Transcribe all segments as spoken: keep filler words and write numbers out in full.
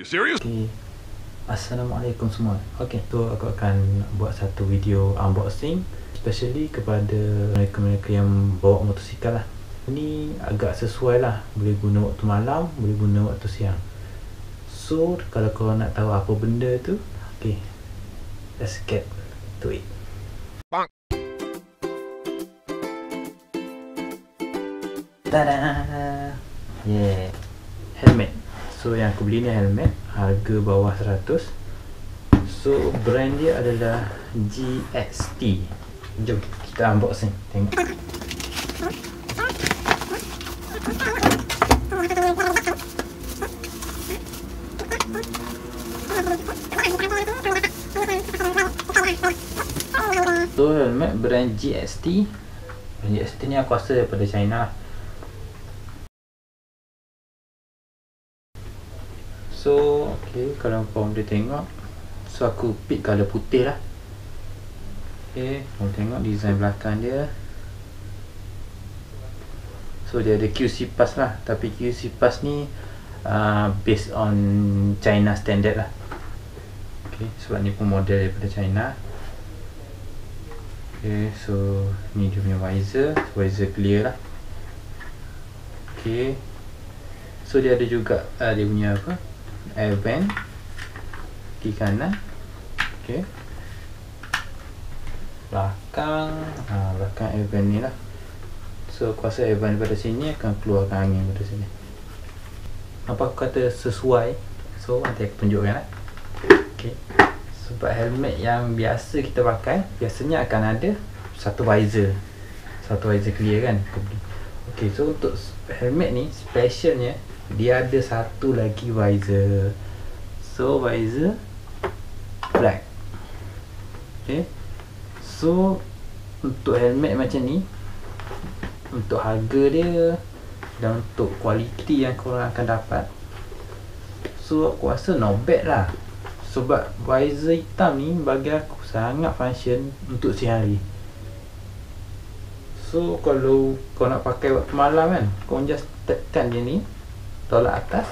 You serious? Okay. Assalamualaikum semua. Okay, so aku akan buat satu video unboxing, especially kepada mereka-mereka yang bawa motosikal lah. Ini agak sesuai lah, boleh guna waktu malam, boleh guna waktu siang. So, kalau korang nak tahu apa benda tu, okay, let's get to it. Tada! Yeah, helmet. So yang aku beli ni helmet, harga bawah seratus. So brand dia adalah G X T. Jom kita unboxing, tengok. So helmet brand G X T. Brand G X T ni aku rasa daripada China lah. So, okay, kalau korang boleh tengok, so aku pick colour putih lah. Okay, korang tengok design belakang dia. So dia ada Q C Pass lah, tapi Q C Pass ni uh, based on China standard lah. Okay, sebab ni pun model daripada China. Okay, so ni dia punya visor, visor clear lah. Okay, so dia ada juga uh, dia punya apa, airband di kanan. Okay, belakang ha, belakang airband ni lah. So aku rasa airband daripada sini akan keluarkan angin daripada sini. Apa aku kata sesuai, so nanti aku tunjukkan lah. Okay, sebab helmet yang biasa kita pakai biasanya akan ada satu visor, satu visor clear kan. Okay, so untuk helmet ni specialnya dia ada satu lagi visor. So visor black. Okay, so untuk helmet macam ni, untuk harga dia dan untuk kualiti yang korang akan dapat, so aku rasa not bad lah. Sebab visor hitam ni bagi aku sangat function untuk siang hari. So kalau kau nak pakai waktu malam kan, kau just tekan dia ni, tolak atas,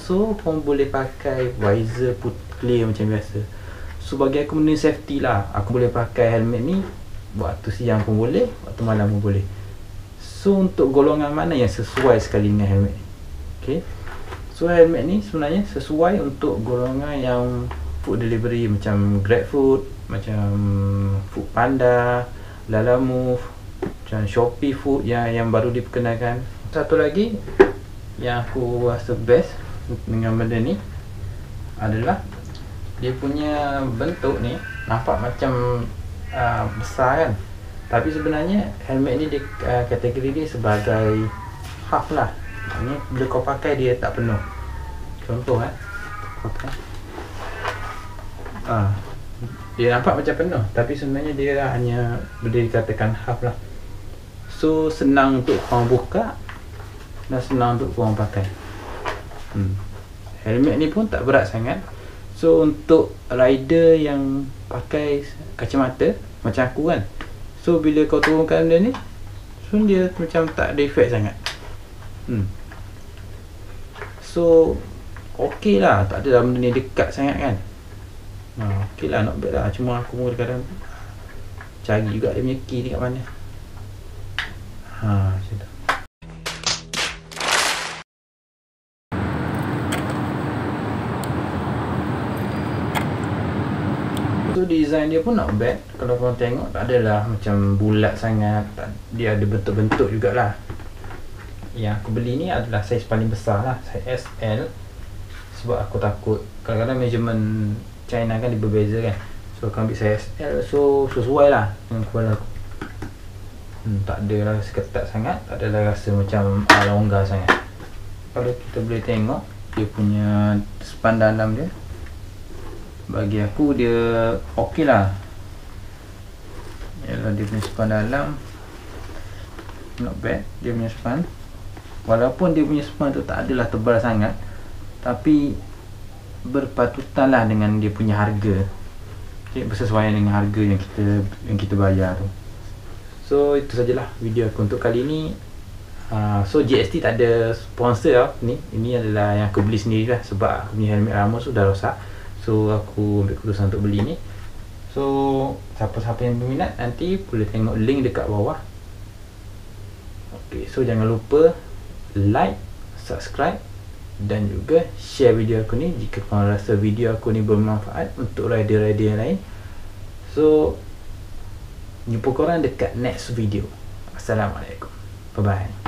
so korang boleh pakai visor put clear macam biasa. So bagi aku benda safety lah, aku boleh pakai helmet ni waktu siang pun boleh, waktu malam pun boleh. So untuk golongan mana yang sesuai sekali dengan helmet ni. Okay, so helmet ni sebenarnya sesuai untuk golongan yang food delivery macam GrabFood, macam Foodpanda, LalaMove, macam ShopeeFood yang, yang baru diperkenalkan. Satu lagi yang aku rasa best dengan benda ni adalah dia punya bentuk ni nampak macam uh, besar kan, tapi sebenarnya helmet ni dia, uh, kategori dia sebagai half lah. Ini bila kau pakai dia tak penuh. Contoh kan, okay. uh, dia nampak macam penuh tapi sebenarnya dia hanya boleh dikatakan half lah. So senang untuk korang buka dan senang untuk korang pakai. hmm. Helmet ni pun tak berat sangat. So untuk rider yang pakai kacamata macam aku kan, so bila kau turunkan benda ni, so dia macam tak ada efek sangat. hmm. So ok lah, tak ada benda ni dekat sangat kan. ha, ok lah, not bad lah. Cuma aku pun kadang-kadang cari juga dia punya key ni kat mana. Haa, macam tu. So design dia pun not bad. Kalau korang tengok tak adalah macam bulat sangat, tak, dia ada bentuk-bentuk jugalah. Yang aku beli ni adalah saiz paling besar lah, saiz S L. Sebab aku takut kadang-kadang measurement China kan dia berbeza kan. So aku ambil saiz S L, so sesuai lah dengan kepala aku. Hmm, tak ada rasa ketat sangat, tak ada rasa macam uh, longgar sangat. Kalau kita boleh tengok dia punya span dalam dia, bagi aku dia ok lah. Yalah, dia punya span dalam not bad, dia punya span. Walaupun dia punya span tu tak adalah tebal sangat, tapi berpatutan lah dengan dia punya harga. Okay, bersesuaian dengan harga yang kita yang kita bayar tu. So itu sajalah video aku untuk kali ni. Uh, so G X T tak ada sponsor tau ni. Ini adalah yang aku beli sendirilah sebab aku punya helmet ramos tu dah rosak. So aku ambil keputusan untuk beli ni. So siapa-siapa yang berminat nanti boleh tengok link dekat bawah. Okay, so jangan lupa like, subscribe dan juga share video aku ni jika korang rasa video aku ni bermanfaat untuk rider-rider yang lain. So jumpa korang dekat next video. Assalamualaikum. Bye bye.